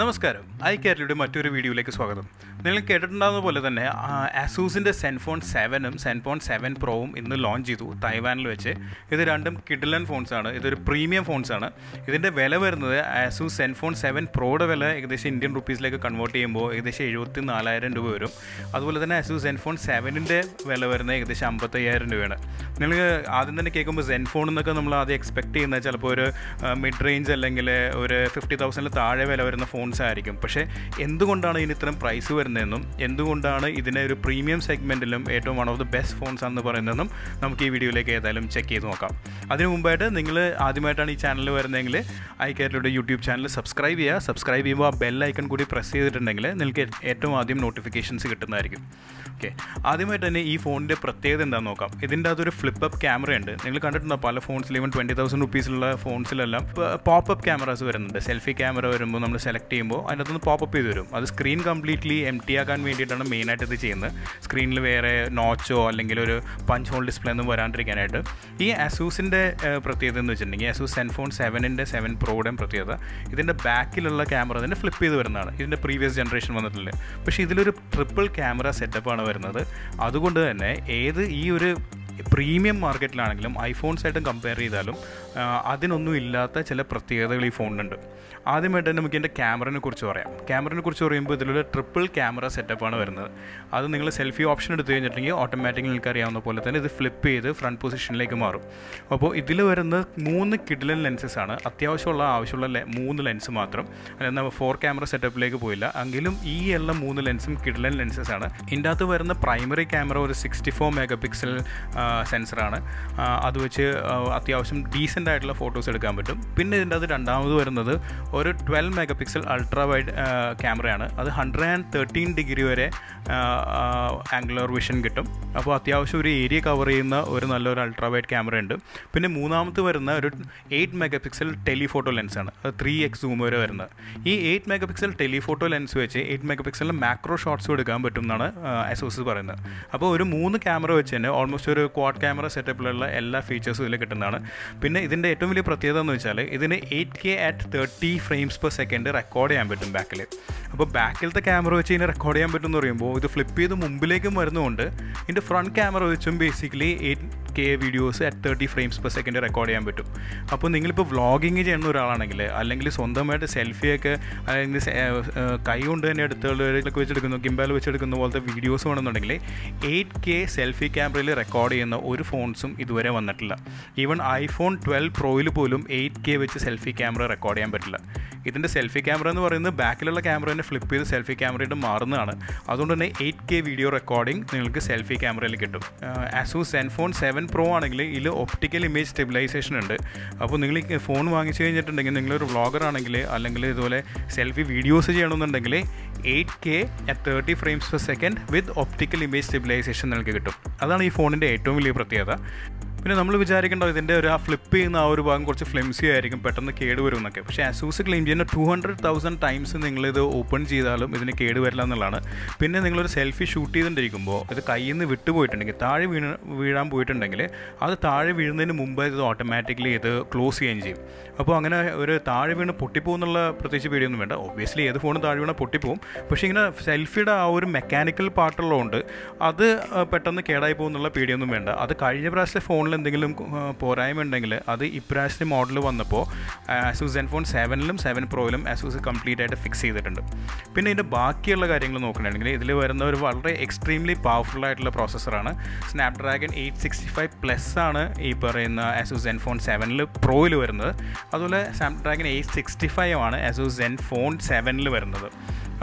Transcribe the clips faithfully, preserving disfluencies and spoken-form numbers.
നമസ്കാരം, ഐ കേരളയുടെ മറ്റൊരു വീഡിയോയിലേക്ക് സ്വാഗതം. നിങ്ങൾ കേട്ടിട്ടുണ്ടാകുന്ന പോലെ തന്നെ അസൂസിൻ്റെ സെൻഫോൺ സെവനും സെൻഫോൺ സെവൻ പ്രോവും ഇന്ന് ലോഞ്ച് ചെയ്തു തായ്വാനിൽ വെച്ച്. ഇത് രണ്ടും കിഡിലൻ ഫോൺസാണ്, ഇതൊരു പ്രീമിയം ഫോൺസാണ്. ഇതിൻ്റെ വില വരുന്നത് അസൂസ് സെൻഫോൺ സെവൻ പ്രോയുടെ വില ഏകദേശം ഇന്ത്യൻ റുപ്പീസിലേക്ക് കൺവേർട്ട് ചെയ്യുമ്പോൾ ഏകദേശം എഴുപത്തി നാലായിരം രൂപ വരും. അതുപോലെ തന്നെ അസൂസ് സെൻഫോൺ സെവനിൻ്റെ വില വരുന്നത് ഏകദേശം അമ്പത്തയ്യായിരം രൂപയാണ്. നിങ്ങൾ ആദ്യം തന്നെ കേൾക്കുമ്പോൾ സെൻഫോൺ എന്നൊക്കെ നമ്മൾ ആദ്യം എക്സ്പെക്ട് ചെയ്യുന്ന ചിലപ്പോൾ ഒരു മിഡ് റേഞ്ച് അല്ലെങ്കിൽ ഒരു ഫിഫ്റ്റി തൗസൻഡിൽ താഴെ വില വരുന്ന ഫോൺ ആയിരിക്കും. പക്ഷേ എന്തുകൊണ്ടാണ് ഇതിന് ഇത്രയും പ്രൈസ് വരുന്നതെന്നും എന്തുകൊണ്ടാണ് ഇതിനെ ഒരു പ്രീമിയം സെഗ്മെൻറ്റിലും ഏറ്റവും one of the best phones ആണെന്ന് പറയുന്നതെന്നും നമുക്ക് ഈ വീഡിയോയിലേക്ക് ഏതായാലും ചെക്ക് ചെയ്ത് നോക്കാം. അതിനു മുമ്പായിട്ട് നിങ്ങൾ ആദ്യമായിട്ടാണ് ഈ ചാനൽ വരുന്നതെങ്കിൽ ഐ കേരളയുടെ യൂട്യൂബ് ചാനൽ സബ്സ്ക്രൈബ് ചെയ്യുക. സബ്സ്ക്രൈബ് ചെയ്യുമ്പോൾ ആ ബെൽ ഐക്കൺ കൂടി പ്രസ് ചെയ്തിട്ടുണ്ടെങ്കിൽ നിങ്ങൾക്ക് ഏറ്റവും ആദ്യം നോട്ടിഫിക്കേഷൻസ് കിട്ടുന്നതായിരിക്കും. ഓക്കെ, ആദ്യമായിട്ട് തന്നെ ഈ ഫോണിൻ്റെ പ്രത്യേകത എന്താണെന്ന് നോക്കാം. ഇതിൻ്റെ അതൊരു ഫ്ലിപ്പപ്പ് ക്യാമറയുണ്ട്. നിങ്ങൾ കണ്ടിട്ടുണ്ടോ പല ഫോൺസിലും ഇവൻ ട്വൻറ്റി തൗസൻഡ് റുപ്പീസിലുള്ള ഫോൺസിലെല്ലാം പോപ്പപ്പ് ക്യാമറാസ് വരുന്നുണ്ട്. സെൽഫി ക്യാമറ വരുമ്പോൾ നമ്മൾ സെലക്ട് ചെയ്യുമ്പോൾ അതിനകത്തുനിന്ന് പോപ്പപ്പ് ചെയ്ത് വരും. അത് സ്ക്രീൻ കംപ്ലീറ്റ്ലി എം ടി ആക്കാൻ വേണ്ടിയിട്ടാണ് മെയിനായിട്ട് ഇത് ചെയ്യുന്നത്. സ്ക്രീനിൽ വേറെ നോച്ചോ അല്ലെങ്കിൽ ഒരു പഞ്ച് ഹോൾ ഡിസ്പ്ലേ ഒന്നും വരാണ്ടിരിക്കാനായിട്ട്. ഈ അസൂസിൻ്റെ പ്രത്യേകത എന്ന് വെച്ചിട്ടുണ്ടെങ്കിൽ അസൂസ് സെൻഫോൺ സെവനിൻ്റെ സെവൻ പ്രോയുടെയും പ്രത്യേകത ഇതിൻ്റെ ബാക്കിലുള്ള ക്യാമറ തന്നെ ഫ്ലിപ്പ് ചെയ്ത് വരുന്നതാണ്. ഇതിൻ്റെ പ്രീവിയസ് ജനറേഷൻ വന്നിട്ടില്ല, പക്ഷേ ഇതിലൊരു ട്രിപ്പിൾ ക്യാമറ സെറ്റപ്പാണ് വരുന്നത്. അതുകൊണ്ട് തന്നെ ഏത് ഈ ഒരു പ്രീമിയം മാർക്കറ്റിലാണെങ്കിലും ഐഫോൺസായിട്ടും കമ്പയർ ചെയ്താലും അതിനൊന്നും ഇല്ലാത്ത ചില പ്രത്യേകതകൾ ഈ ഫോണിനുണ്ട്. ആദ്യമായിട്ട് തന്നെ നമുക്ക് ഇതിൻ്റെ ക്യാമറയെ കുറിച്ച് പറയാം. ക്യാമറയെ കുറിച്ച് പറയുമ്പോൾ ഇതിലൊരു ട്രിപ്പിൾ ക്യാമറ സെറ്റപ്പാണ് വരുന്നത്. അത് നിങ്ങൾ സെൽഫി ഓപ്ഷൻ എടുത്തു കഴിഞ്ഞിട്ടുണ്ടെങ്കിൽ ഓട്ടോമാറ്റിക്കലി നിങ്ങൾക്ക് അറിയാവുന്ന പോലെ തന്നെ ഇത് ഫ്ലിപ്പ് ചെയ്ത് ഫ്രണ്ട് പൊസിഷനിലേക്ക് മാറും. അപ്പോൾ ഇതിൽ വരുന്ന മൂന്ന് കിഡിലൻ ലെൻസസ് ആണ്. അത്യാവശ്യമുള്ള ആവശ്യമുള്ള മൂന്ന് ലെൻസ് മാത്രം, അല്ലാതെ ഫോർ ക്യാമറ സെറ്റപ്പിലേക്ക് പോയില്ല. എങ്കിലും ഈ ഉള്ള മൂന്ന് ലെൻസും കിഡിലൻ ലെൻസസ് ആണ്. ഇതിൻ്റെ അകത്ത് വരുന്ന പ്രൈമറി ക്യാമറ ഒരു സിക്സ്റ്റി ഫോർ മെഗാ പിക്സൽ സെൻസറാണ്. അത് വെച്ച് അത്യാവശ്യം ഡീസൻ്റ് ആയിട്ടുള്ള ഫോട്ടോസ് എടുക്കാൻ പറ്റും. പിന്നെ ഇതിൻ്റെ അത് രണ്ടാമത് വരുന്നത് ഒരു twelve megapixel ultra wide ക്യാമറയാണ്. അത് ഹൺഡ്രഡ് ആൻഡ് തേർട്ടീൻ ഡിഗ്രി വരെ ആംഗുലർ വിഷൻ കിട്ടും. അപ്പോൾ അത്യാവശ്യം ഒരു ഏരിയ കവർ ചെയ്യുന്ന ഒരു നല്ലൊരു അൾട്രാ വൈഡ് ക്യാമറ ഉണ്ട്. പിന്നെ മൂന്നാമത് വരുന്ന ഒരു എയ്റ്റ് മെഗാ പിക്സൽ ടെലിഫോട്ടോ ലെൻസാണ്. അത് ത്രീ എക്സ് സൂം വരെ വരുന്നത്. ഈ eight mega pixel telephoto lens വെച്ച് എയ്റ്റ് മെഗാ പിക്സലിൽ മാക്രോ ഷോട്ട്സും എടുക്കാൻ പറ്റും എന്നാണ് അസൂസ് പറയുന്നത്. അപ്പോൾ ഒരു മൂന്ന് ക്യാമറ വെച്ച് തന്നെ ഓൾമോസ്റ്റ് ഒരു ക്വാഡ് ക്യാമറ സെറ്റപ്പിലുള്ള എല്ലാ ഫീച്ചേഴ്സും ഇതിൽ കിട്ടുന്നതാണ്. പിന്നെ ഇതിൻ്റെ ഏറ്റവും വലിയ പ്രത്യേകത എന്ന് വെച്ചാൽ ഇതിന് eight K at thirty frames per second record ചെയ്യാൻ പറ്റും ബാക്കിൽ. അപ്പോൾ ബാക്കിലത്തെ ക്യാമറ വെച്ച് ഇതിനെ റെക്കോർഡ് ചെയ്യാൻ പറ്റുമെന്ന് പറയുമ്പോൾ ഇത് ഫ്ലിപ്പ് ചെയ്ത് മുമ്പിലേക്കും വരുന്നതുകൊണ്ട് ഇതിൻ്റെ ഫ്രണ്ട് ക്യാമറ വെച്ചും basically eight K videos at thirty frames per second record ചെയ്യാൻ പറ്റും. അപ്പോൾ നിങ്ങളിപ്പോൾ വ്ളോഗിങ് ചെയ്യുന്ന ഒരാളാണെങ്കിൽ അല്ലെങ്കിൽ സ്വന്തമായിട്ട് സെൽഫിയൊക്കെ അല്ലെങ്കിൽ കൈ കൊണ്ട് തന്നെ എടുത്തുള്ളവരൊക്കെ വെച്ചെടുക്കുന്നു ഗിംബാൽ വെച്ചെടുക്കുന്ന പോലത്തെ വീഡിയോസ് വേണമെന്നുണ്ടെങ്കിൽ എയ്റ്റ് കെ സെൽഫി ക്യാമറയിൽ റെക്കോർഡ് ചെയ്യുന്ന ഒരു ഫോൺസും ഇതുവരെ വന്നിട്ടില്ല. ഈവൺ ഐഫോൺ ട്വൽവ് പ്രോയിൽ പോലും എയ്റ്റ് കെ വെച്ച് സെൽഫി ക്യാമറ റെക്കോർഡ് ചെയ്യാൻ പറ്റില്ല. ഇതിൻ്റെ സെൽഫി ക്യാമറ എന്ന് പറയുന്നത് ബാക്കിലുള്ള ക്യാമറ തന്നെ ഫ്ലിപ്പ് ചെയ്ത് സെൽഫി ക്യാമറയായിട്ട് മാറുന്നതാണ്. അതുകൊണ്ട് തന്നെ എയ്റ്റ് കെ വീഡിയോ റെക്കോർഡിംഗ് നിങ്ങൾക്ക് സെൽഫി ക്യാമറയിൽ കിട്ടും. അസൂസ് സെൻഫോൺ സെവൻ പ്രോ ആണെങ്കിൽ ഇതിൽ ഒപ്റ്റിക്കൽ ഇമേജ് സ്റ്റെബിലൈസേഷൻ ഉണ്ട്. അപ്പോൾ നിങ്ങൾ ഈ ഫോൺ വാങ്ങിച്ചു കഴിഞ്ഞിട്ടുണ്ടെങ്കിൽ നിങ്ങളൊരു വ്ളോഗർ ആണെങ്കിൽ അല്ലെങ്കിൽ ഇതുപോലെ സെൽഫി വീഡിയോസ് ചെയ്യണമെന്നുണ്ടെങ്കിൽ eight K at thirty frames per second with optical image stabilisation നിങ്ങൾക്ക് കിട്ടും. അതാണ് ഈ ഫോണിൻ്റെ ഏറ്റവും വലിയ പ്രത്യേകത. പിന്നെ നമ്മൾ വിചാരിക്കേണ്ടത് ഇതിൻ്റെ ഒരു ആ ഫ്ലിപ്പ് ചെയ്യുന്ന ആ ഒരു ഭാഗം കുറച്ച് ഫ്ലിംസി ആയിരിക്കും, പെട്ടെന്ന് കേടുവരും എന്നൊക്കെ. പക്ഷേ അസൂസ് ക്ലെയിം ചെയ്യുന്ന ടു ഹൺഡ്രഡ് തൗസൻഡ് ടൈംസ് നിങ്ങളിത് ഓപ്പൺ ചെയ്താലും ഇതിന് കേടുവരില്ല എന്നുള്ളതാണ്. പിന്നെ നിങ്ങളൊരു സെൽഫി ഷൂട്ട് ചെയ്തുകൊണ്ടിരിക്കുമ്പോൾ ഇത് കയ്യിൽ നിന്ന് വിട്ടുപോയിട്ടുണ്ടെങ്കിൽ താഴെ വീണ് വീഴാൻ പോയിട്ടുണ്ടെങ്കിൽ അത് താഴെ വീഴുന്നതിന് മുമ്പ് ഇത് ഓട്ടോമാറ്റിക്കലി ഇത് ക്ലോസ് ചെയ്യുകയും ചെയ്യും. അപ്പോൾ അങ്ങനെ ഒരു താഴെ വീണ് പൊട്ടിപ്പോകുന്നുള്ള പ്രത്യേകിച്ച് പേടിയൊന്നും വേണ്ട. ഒബ്വിയസ്ലി ഏത് ഫോണും താഴെ വീണാൽ പൊട്ടിപ്പോവും. പക്ഷേ ഇങ്ങനെ സെൽഫിയുടെ ആ ഒരു മെക്കാനിക്കൽ പാർട്ടുള്ളതുകൊണ്ട് അത് പെട്ടെന്ന് കേടായി പോകുന്നുള്ള പേടിയൊന്നും വേണ്ട. അത് കഴിഞ്ഞ പ്രാവശ്യത്തെ ഫോണിൽ എന്തെങ്കിലും പോരായ്മ ഉണ്ടെങ്കിൽ അത് ഇപ്രാവശ്യത്തെ മോഡൽ വന്നപ്പോൾ അസൂസ് സെൻഫോൺ സെവനിലും സെവൻ പ്രോയിലും അസൂസ് കംപ്ലീറ്റ് ആയിട്ട് ഫിക്സ് ചെയ്തിട്ടുണ്ട്. പിന്നെ ഇതിൻ്റെ ബാക്കിയുള്ള കാര്യങ്ങൾ നോക്കുകയാണെങ്കിൽ ഇതിൽ വരുന്ന ഒരു വളരെ എക്സ്ട്രീംലി പവർഫുൾ ആയിട്ടുള്ള പ്രോസസ്സറാണ്. Snapdragon eight sixty five plus ആണ് ഈ പറയുന്ന അസൂസ് സെൻഫോൺ സെവനിൽ പ്രോയിൽ വരുന്നത്. അതുപോലെ സ്നാപ്ഡ്രാഗൺ എയ്റ്റ് സിക്സ്റ്റി ഫൈവ് ആണ് അസൂസ് സെൻഫോൺ സെവനിൽ വരുന്നത്.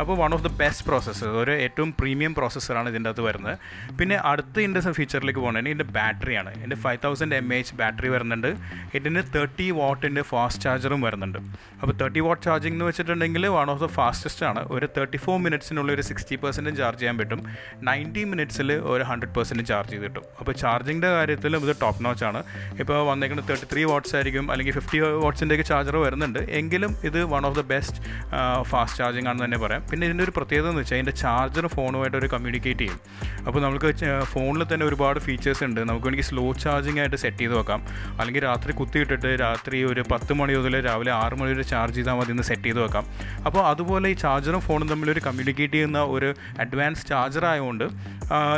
അപ്പോൾ one of the best processor, ഒരു ഏറ്റവും പ്രീമിയം പ്രോസസ്സറാണ് ഇതിൻ്റെ അകത്ത് വരുന്നത്. പിന്നെ അടുത്ത ഇതിൻ്റെ ഫീച്ചറിലേക്ക് പോകണമെങ്കിൽ ഇതിൻ്റെ ബാറ്ററിയാണ്. ഇതിൻ്റെ five thousand M A H battery വരുന്നുണ്ട്. ഇതിന് തേർട്ടി വാട്ടിൻ്റെ ഫാസ്റ്റ് ചാർജറും വരുന്നുണ്ട്. അപ്പോൾ തേർട്ടി വാട്ട് ചാർജിംഗ് എന്ന് വെച്ചിട്ടുണ്ടെങ്കിൽ വൺ ഓഫ് ദ ഫാസ്റ്റസ്റ്റ് ആണ്. ഒരു തേർട്ടി ഫോർ മിനിറ്റ്സിനുള്ള ഒരു സിക്സ്റ്റി പെർസെൻറ്റും ചാർജ് ചെയ്യാൻ പറ്റും. നയൻറ്റി മിനിറ്റ്സിൽ ഒരു ഹൺഡ്രഡ് പെർസെൻറ്റും ചാർജ് ചെയ്ത് കിട്ടും. അപ്പോൾ ചാർജിങ്ങിൻ്റെ കാര്യത്തിൽ ഇത് ടോപ്പ് നോച്ച് ആണ്. ഇപ്പോൾ വന്നേക്കുന്നത് തേർട്ടി ത്രീ വാട്ട്സ് ആയിരിക്കും അല്ലെങ്കിൽ ഫിഫ്റ്റി വാട്ട്സിൻ്റെയൊക്കെ ചാർജർ വരുന്നുണ്ട്. എങ്കിലും ഇത് one of the best fast charging ആണെന്ന് തന്നെ പറയാം. പിന്നെ ഇതിൻ്റെ ഒരു പ്രത്യേകത എന്ന് വെച്ചാൽ അതിൻ്റെ ചാർജർ ഫോണുമായിട്ട് ഒരു കമ്മ്യൂണിക്കേറ്റ് ചെയ്യും. അപ്പോൾ നമുക്ക് ഫോണിൽ തന്നെ ഒരുപാട് ഫീച്ചേഴ്സ് ഉണ്ട്. നമുക്ക് വേണമെങ്കിൽ സ്ലോ ചാർജിങ് ആയിട്ട് സെറ്റ് ചെയ്ത് വെക്കാം, അല്ലെങ്കിൽ രാത്രി കുത്തിയിട്ടിട്ട് രാത്രി ഒരു പത്ത് മണി മുതൽ രാവിലെ ആറ് മണി വരെ ചാർജ് ചെയ്താൽ മതി എന്ന് സെറ്റ് ചെയ്ത് വെക്കാം. അപ്പോൾ അതുപോലെ ഈ ചാർജറും ഫോണും തമ്മിലൊരു കമ്മ്യൂണിക്കേറ്റ് ചെയ്യുന്ന ഒരു അഡ്വാൻസ് ചാർജർ ആയതുകൊണ്ട്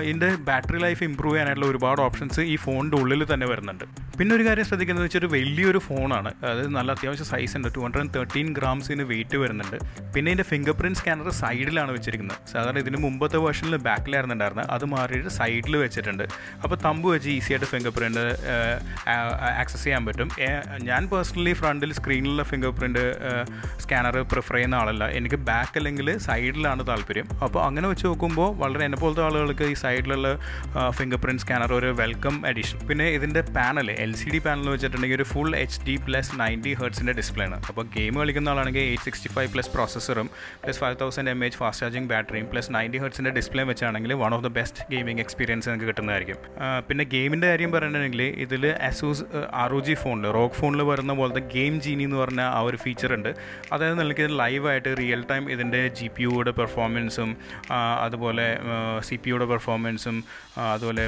ഇതിൻ്റെ ബാറ്ററി ലൈഫ് ഇമ്പ്രൂവ് ചെയ്യാനായിട്ടുള്ള ഒരുപാട് ഓപ്ഷൻസ് ഈ ഫോണിൻ്റെ ഉള്ളിൽ തന്നെ വരുന്നുണ്ട്. പിന്നെ ഒരു കാര്യം ശ്രദ്ധിക്കുന്നത് വെച്ചാൽ ഒരു വലിയൊരു ഫോണാണ്, അതായത് നല്ല അത്യാവശ്യം സൈസ് ഉണ്ട്. ടു ഹൺഡ്രഡ് ആൻഡ് തേർട്ടീൻ ഗ്രാംസിന് വെയിറ്റ് വരുന്നുണ്ട്. പിന്നെ ഇതിൻ്റെ ഫിംഗർ പ്രിൻറ്റ് സ്കാനർ സൈഡിലാണ് വെച്ചിരിക്കുന്നത്. സാധാരണ ഇതിന് മുമ്പത്തെ വേർഷനിൽ ബാക്കിലായിരുന്നു ഉണ്ടായിരുന്നത്, അത് മാറിയിട്ട് സൈഡിൽ വെച്ചിട്ടുണ്ട്. അപ്പോൾ തമ്പ് വെച്ച് ഈസി ആയിട്ട് ഫിംഗർ പ്രിൻറ്റ് ആക്സസ് ചെയ്യാൻ പറ്റും. ഞാൻ പേഴ്സണലി ഫ്രണ്ടിൽ സ്ക്രീനിലുള്ള ഫിംഗർ പ്രിൻറ്റ് സ്കാനർ പ്രിഫർ ചെയ്യുന്ന ആളല്ല, എനിക്ക് ബാക്ക് അല്ലെങ്കിൽ സൈഡിലാണ് താല്പര്യം. അപ്പോൾ അങ്ങനെ വെച്ച് നോക്കുമ്പോൾ വളരെ എന്നെ പോലത്തെ ആളുകൾക്ക് ഈ സൈഡിലുള്ള ഫിംഗർ പ്രിൻറ്റ് സ്കാനർ ഒരു വെൽക്കം അഡീഷൻ. പിന്നെ ഇതിൻ്റെ panel L C D panel വെച്ചിട്ടുണ്ടെങ്കിൽ ഒരു full H D plus ninety ഹെർട്സിൻ്റെ ഡിസ്പ്ലേ ആണ്. അപ്പോൾ ഗെയിം കളിക്കുന്ന ആളാണെങ്കിൽ എയ്റ്റ് സിക്സ്റ്റി ഫൈവ് പ്ലസ് പ്രോസസ്സറും plus five thousand M H fast charging ബാറ്ററിയും പ്ലസ് നയൻറ്റി ഹെർട്സിൻ്റെ ഡിസ്പ്ലേ വെച്ചാണെങ്കിൽ one of the best gaming experience നിങ്ങൾക്ക് കിട്ടുന്നതായിരിക്കും. പിന്നെ ഗെയിമിൻ്റെ കാര്യം പറയുകയാണെങ്കിൽ ഇതിൽ അസൂസ് ആർ ഒ ജി ഫോണിൽ റോഗ് ഫോണിൽ വരുന്ന പോലത്തെ ഗെയിം ജീനി എന്ന് പറഞ്ഞ ആ ഒരു ഫീച്ചർ ഉണ്ട്. അതായത് നിങ്ങൾക്ക് ഇത് ലൈവായിട്ട് റിയൽ ടൈം ഇതിൻ്റെ ജി പി യുടെ പെർഫോമൻസും അതുപോലെ സി പി യുടെ പെർഫോമൻസും അതുപോലെ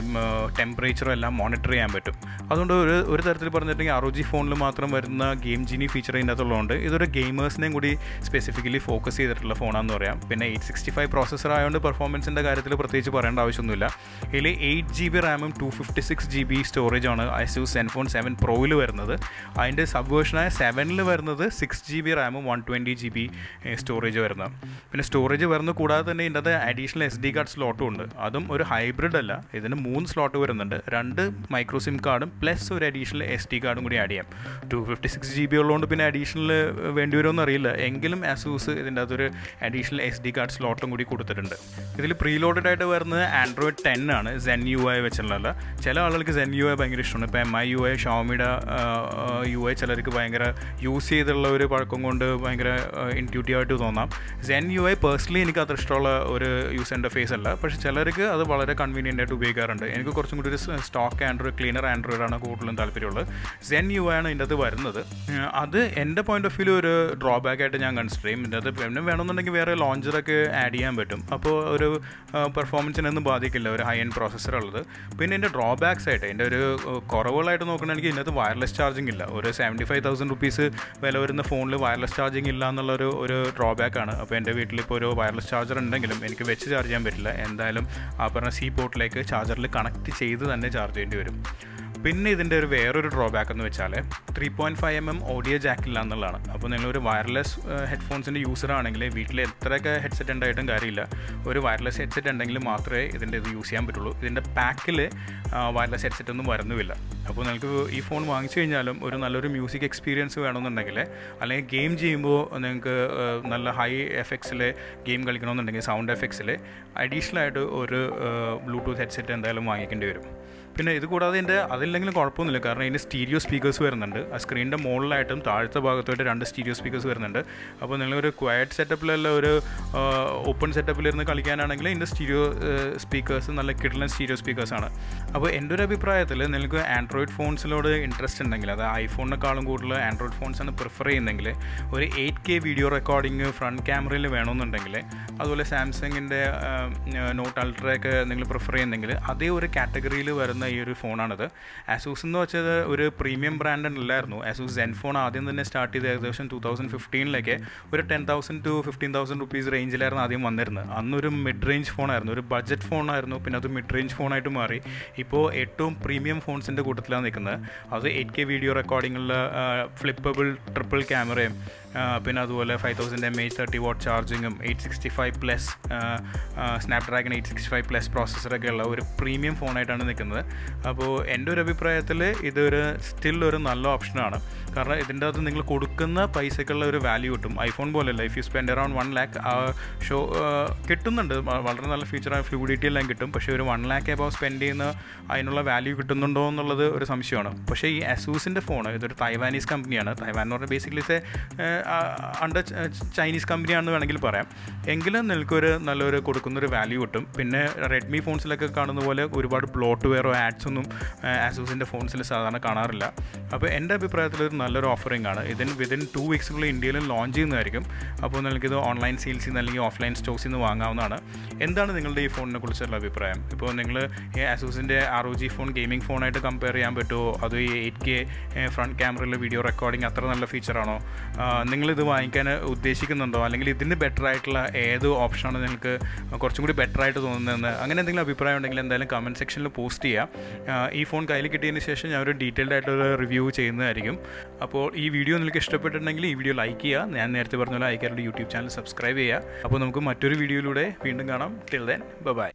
ടെമ്പറേച്ചറും എല്ലാം മോണിറ്റർ ചെയ്യാൻ പറ്റും. അതുകൊണ്ട് ഒരു ഒരു തരത്തിൽ പറഞ്ഞിട്ടുണ്ടെങ്കിൽ ആർ ഒ ജി ഫോണിൽ മാത്രം വരുന്ന ഗെയിം ജീനി ഫീച്ചർ ഇതിൻ്റെ അകത്തുള്ളതുകൊണ്ട് ഇതൊരു ഗെയിമേഴ്സിനെയും കൂടി സ്പെസിഫിക്കലി ഫോക്കസ് ചെയ്തിട്ടുള്ള ഫോണാന്ന് പറയാം. പിന്നെ എയ്റ്റ് സിക്സ്റ്റി ഫൈവ് പ്രോസസ്സർ ആയതുകൊണ്ട് പെർഫോമൻസിൻ്റെ കാര്യത്തിൽ പ്രത്യേകിച്ച് പറയേണ്ട ആവശ്യമൊന്നുമില്ല. ഇതിൽ എയ്റ്റ് ജി ബി റാമും two fifty six G B സ്റ്റോറേജാണ് Asus Zenfone സെവൻ Proയിൽ വരുന്നത്. അതിൻ്റെ സബ് വേർഷനായ സെവനിൽ വരുന്നത് സിക്സ് ജി ബി റാമും one twenty G B storage വരുന്നത്. പിന്നെ സ്റ്റോറേജ് വരുന്നത് കൂടാതെ തന്നെ ഇതിൻ്റെ അത് അഡീഷണൽ എസ് ഡി കാർഡ് സ്ലോട്ടും ഉണ്ട്. അതും ഒരു ഹൈബ്രിഡ് അല്ല, ഇതിന് മൂന്ന് സ്ലോട്ട് വരുന്നുണ്ട്. രണ്ട് മൈക്രോ സിം കാർഡും പ്ലസ് ഒരു അഡീഷണൽ എസ് ഡി കാർഡും കൂടി ആഡ് ചെയ്യാം. Two fifty six G B ഉള്ളതുകൊണ്ട് പിന്നെ അഡീഷണൽ വേണ്ടി വരുമോ എന്നറിയില്ല, എങ്കിലും Asus ഇതിൻ്റെ അകത്തൊരു അഡീഷണൽ എസ് ഡി കാർഡ് സ്ലോട്ടും കൂടി കൊടുത്തിട്ടുണ്ട്. ഇതിൽ പ്രീലോഡഡ് ആയിട്ട് വരുന്നത് ആൻഡ്രോയിഡ് ടെൻ ആണ്, Zen യു ഐ വെച്ചിട്ടുള്ള. ചില ആളുകൾക്ക് Zen യു ഐ ഭയങ്കര ഇഷ്ടമാണ്. ഇപ്പോൾ എം ഐ യു ഐ, ഷോമിയുടെ യു ഐ ചിലർക്ക് ഭയങ്കര യൂസ് ചെയ്തുള്ള ഒരു പഴക്കം കൊണ്ട് ഭയങ്കര ഇൻറ്റ്യൂട്ടീവായിട്ട് തോന്നാം. Zen യു ഐ പേഴ്സണലി എനിക്ക് അത്ര ഇഷ്ടമുള്ള ഒരു യൂസ് ഇൻ്റർഫേസ് അല്ല, പക്ഷേ ചിലർക്ക് അത് വളരെ കൺവീനിയൻ്റ് ആയിട്ട് ഉപയോഗിക്കാറുണ്ട്. എനിക്ക് കുറച്ചും കൂടി ഒരു സ്റ്റോക്ക് ആൻഡ്രോയിഡ്, ക്ലീനർ ആൻഡ്രോയിഡാണ് കൂടുതലും താല്പര്യമുള്ളത്. Zen യു ഐ ആണ് ഇതിൻ്റെ അത് വരുന്നത്. അത് എൻ്റെ പോയിൻ്റ് ഓഫ് വ്യൂ ഒരു ഡ്രോബാക്ക് ആയിട്ട് ഞാൻ കൺസിഡർ ചെയ്യും. ഇതിൻ്റെ അത് പിന്നെ വേണമെന്നുണ്ടെങ്കിൽ വേറെ ലോഞ്ചറൊക്കെ ആഡ് ചെയ്യാൻ പറ്റും, അപ്പോൾ ഒരു പെർഫോമൻസിനൊന്നും ബാധിക്കില്ല ഒരു ഹൈ എൻഡ് പ്രോസസ്സറുള്ളത്. പിന്നെ ഇതിൻ്റെ ഡ്രോബാക്സ് ആയിട്ട് ഇതിൻ്റെ ഒരു കുറവുകളായിട്ട് നോക്കണമെങ്കിൽ ഇതിനകത്ത് വയർലെസ് ചാർജിങ് ഇല്ല. ഒരു സെവൻറ്റി ഫൈവ് തൗസൻഡ് റുപ്പീസ് വില വരുന്ന ഫോണിൽ വയർലെസ് ചാർജിങ് ഇല്ല എന്നുള്ളൊരു ഒരു ഡ്രോബാക്കാണ്. അപ്പോൾ എൻ്റെ വീട്ടിലിപ്പോൾ ഒരു വയർലെസ് ചാർജർ ഉണ്ടെങ്കിലും എനിക്ക് വെച്ച് ചാർജ് ചെയ്യാൻ പറ്റില്ല, എന്തായാലും ആ പറഞ്ഞ സി പോർട്ടിലേക്ക് ചാർജറിൽ കണക്ട് ചെയ്ത് തന്നെ ചാർജ് ചെയ്യേണ്ടി വരും. പിന്നെ ഇതിൻ്റെ ഒരു വേറൊരു ഡ്രോബാക്ക് എന്ന് വെച്ചാൽ three point five M M audio ജാക്കില്ല എന്നുള്ളതാണ്. അപ്പോൾ നിങ്ങളൊരു വയർലെസ് ഹെഡ്ഫോൺസിൻ്റെ യൂസറാണെങ്കിൽ വീട്ടിൽ എത്രയൊക്കെ ഹെഡ്സെറ്റ് ഉണ്ടായിട്ടും കാര്യമില്ല, ഒരു വയർലെസ് ഹെഡ്സെറ്റ് ഉണ്ടെങ്കിൽ മാത്രമേ ഇതിൻ്റെ ഇത് യൂസ് ചെയ്യാൻ പറ്റുള്ളൂ. ഇതിൻ്റെ പാക്കിൽ വയർലെസ് ഹെഡ്സെറ്റ് ഒന്നും വരുന്നുമില്ല. അപ്പോൾ നിങ്ങൾക്ക് ഈ ഫോൺ വാങ്ങിച്ചു കഴിഞ്ഞാലും ഒരു നല്ലൊരു മ്യൂസിക് എക്സ്പീരിയൻസ് വേണമെന്നുണ്ടെങ്കിൽ, അല്ലെങ്കിൽ ഗെയിം ചെയ്യുമ്പോൾ നിങ്ങൾക്ക് നല്ല ഹൈ എഫക്ട്സിൽ ഗെയിം കളിക്കണമെന്നുണ്ടെങ്കിൽ സൗണ്ട് എഫക്ട്സിൽ അഡീഷണലായിട്ട് ഒരു ബ്ലൂടൂത്ത് ഹെഡ്സെറ്റ് എന്തായാലും വാങ്ങിക്കേണ്ടി വരും. പിന്നെ ഇത് കൂടാതെ ഇതിൻ്റെ അതില്ലെങ്കിലും കുഴപ്പമൊന്നുമില്ല, കാരണം ഇതിൻ്റെ സ്റ്റീരിയോ സ്പീക്കേഴ്സ് വരുന്നുണ്ട്. ആ സ്ക്രീനിൻ്റെ മുകളിലായിട്ടും താഴത്തെ ഭാഗത്തായിട്ട് രണ്ട് സ്റ്റീരിയോ സ്പീക്കേഴ്സ് വരുന്നുണ്ട്. അപ്പോൾ നിങ്ങളൊരു ക്വയറ്റ് സെറ്റപ്പിലല്ല ഒരു ഓപ്പൺ സെറ്റപ്പിലിരുന്ന് കളിക്കാനാണെങ്കിൽ ഇതിൻ്റെ സ്റ്റീരിയോ സ്പീക്കേഴ്സ് നല്ല കിടിലൻ സ്റ്റീരിയോ സ്പീക്കേഴ്സാണ്. അപ്പോൾ എൻ്റെ ഒരു അഭിപ്രായത്തിൽ നിങ്ങൾക്ക് ആൻഡ്രോയിഡ് ഫോൺസിനോട് ഇൻട്രസ്റ്റ് ഉണ്ടെങ്കിൽ, അത് ഐഫോണിനെക്കാളും കൂടുതൽ ആൻഡ്രോയിഡ് ഫോൺസാണ് പ്രിഫർ ചെയ്യുന്നെങ്കിൽ, ഒരു eight K video recording front ക്യാമറയിൽ വേണമെന്നുണ്ടെങ്കിൽ, അതുപോലെ സാംസങ്ങിൻ്റെ നോട്ട് അൾട്രയൊക്കെ നിങ്ങൾ പ്രിഫർ ചെയ്യുന്നെങ്കിൽ അതേ ഒരു കാറ്റഗറിയിൽ വരുന്ന ഈ ഒരു ഫോണാണിത്. Asus എന്ന് വെച്ചത് ഒരു പ്രീമിയം ബ്രാൻഡ് അല്ലായിരുന്നു. Asus Zenfone ആദ്യം തന്നെ സ്റ്റാർട്ട് ചെയ്ത് ഏകദേശം ടു തൗസൻഡ് ഫിഫ്റ്റീനിലേക്ക് ഒരു ten thousand two fifteen thousand rupees റേഞ്ചിലായിരുന്നു ആദ്യം വന്നിരുന്നത്. അന്നൊരു മിഡ് റേഞ്ച് ഫോണായിരുന്നു, ഒരു ബഡ്ജറ്റ് ഫോണായിരുന്നു. പിന്നെ അത് മിഡ് റേഞ്ച് ഫോണായിട്ട് മാറി. ഇപ്പോൾ ഏറ്റവും പ്രീമിയം ഫോൺസിൻ്റെ കൂട്ടത്തിലാണ് നിൽക്കുന്നത്. അത് എയ്റ്റ് കെ വീഡിയോ റെക്കോർഡിങ്ങുള്ള ഫ്ലിപ്പബിൾ ട്രിപ്പിൾ ക്യാമറയും പിന്നെ അതുപോലെ five thousand M H thirty watt ചാർജിങ്ങും eight sixty five plus Snapdragon eight sixty five plus പ്രോസസ്സറൊക്കെ ഉള്ള ഒരു പ്രീമിയം ഫോണായിട്ടാണ് നിൽക്കുന്നത്. അപ്പോൾ എൻ്റെ ഒരു അഭിപ്രായത്തിൽ ഇതൊരു സ്റ്റിൽ ഒരു നല്ല ഓപ്ഷനാണ്, കാരണം ഇതിൻ്റെ അകത്ത് നിങ്ങൾ കൊടുക്കുന്ന പൈസയ്ക്കുള്ള ഒരു വാല്യൂ കിട്ടും. ഐഫോൺ പോലെയല്ല, if you spend around one lakh so കിട്ടുന്നുണ്ട്, വളരെ നല്ല ഫീച്ചറായ ഫ്ലൂയിഡിറ്റി എല്ലാം കിട്ടും. പക്ഷേ ഒരു വൺ ലാക്ക് എബോവ് സ്പെൻഡ് ചെയ്യുന്ന അതിനുള്ള വാല്യൂ കിട്ടുന്നുണ്ടോ എന്നുള്ളത് ഒരു സംശയമാണ്. പക്ഷേ ഈ Asusൻ്റെ ഫോൺ ഇതൊരു തൈവാനീസ് കമ്പനിയാണ്. തൈവാൻ എന്ന് പറഞ്ഞാൽ ബേസിക്കലി അണ്ടർ ചൈനീസ് കമ്പനിയാണെന്ന് വേണമെങ്കിൽ പറയാം. എങ്കിലും നിങ്ങൾക്കൊരു നല്ലൊരു കൊടുക്കുന്നൊരു വാല്യൂ കിട്ടും. പിന്നെ റെഡ്മി ഫോൺസിലൊക്കെ കാണുന്ന പോലെ ഒരുപാട് ബ്ലോട്ട് വെയറോ ആഡ്സൊന്നും Asusൻ്റെ ഫോൺസിൽ സാധാരണ കാണാറില്ല. അപ്പോൾ എൻ്റെ അഭിപ്രായത്തിലൊരു നല്ലൊരു ഓഫറിംഗ് ആണ്. ഇതിന് വിതിൻ ടു വീക്സിനുള്ളിൽ ഇന്ത്യയിൽ ലോഞ്ച് ചെയ്യുന്നതായിരിക്കും. അപ്പോൾ നിങ്ങൾക്കിത് ഓൺലൈൻ സെയിൽസിൽ നിന്ന് അല്ലെങ്കിൽ ഓഫ്ലൈൻ സ്റ്റോക്സിൽ നിന്ന് വാങ്ങാവുന്നതാണ്. എന്താണ് നിങ്ങളുടെ ഈ ഫോണിനെ കുറിച്ചുള്ള അഭിപ്രായം? ഇപ്പോൾ നിങ്ങൾ ഈ അസൂസിൻ്റെ R O G phone gaming ഫോണായിട്ട് കമ്പയർ ചെയ്യാൻ പറ്റുമോ? അത് ഈ എയ്റ്റ് കെ ഫ്രണ്ട് ക്യാമറയിൽ വീഡിയോ റെക്കോർഡിംഗ് അത്ര നല്ല ഫീച്ചറാണോ? നിങ്ങളിത് വാങ്ങിക്കാൻ ഉദ്ദേശിക്കുന്നുണ്ടോ? അല്ലെങ്കിൽ ഇതിന് ബെറ്റർ ആയിട്ടുള്ള ഏത് ഓപ്ഷനാണ് നിങ്ങൾക്ക് കുറച്ചും കൂടി ബെറ്ററായിട്ട് തോന്നുന്നതെന്ന് അങ്ങനെ എന്തെങ്കിലും അഭിപ്രായം ഉണ്ടെങ്കിൽ എന്തായാലും കമൻറ്റ് സെക്ഷനിൽ പോസ്റ്റ് ചെയ്യുക. ഈ ഫോൺ കയ്യിൽ കിട്ടിയതിന് ശേഷം ഞാനൊരു ഡീറ്റെയിൽഡ് ആയിട്ടൊരു റിവ്യൂ ചെയ്യുന്നതായിരിക്കും. അപ്പോൾ ഈ വീഡിയോ നിങ്ങൾക്ക് ഇഷ്ടപ്പെട്ടിട്ടുണ്ടെങ്കിൽ ഈ വീഡിയോ ലൈക്ക് ചെയ്യുക. ഞാൻ നേരത്തെ പറഞ്ഞ പോലെ ഐക്കാരുടെ യൂട്യൂബ് ചാനൽ സബ്സ്ക്രൈബ് ചെയ്യുക. അപ്പോൾ നമുക്ക് മറ്റൊരു വീഡിയോയിലൂടെ വീണ്ടും കാണാം. Till then by.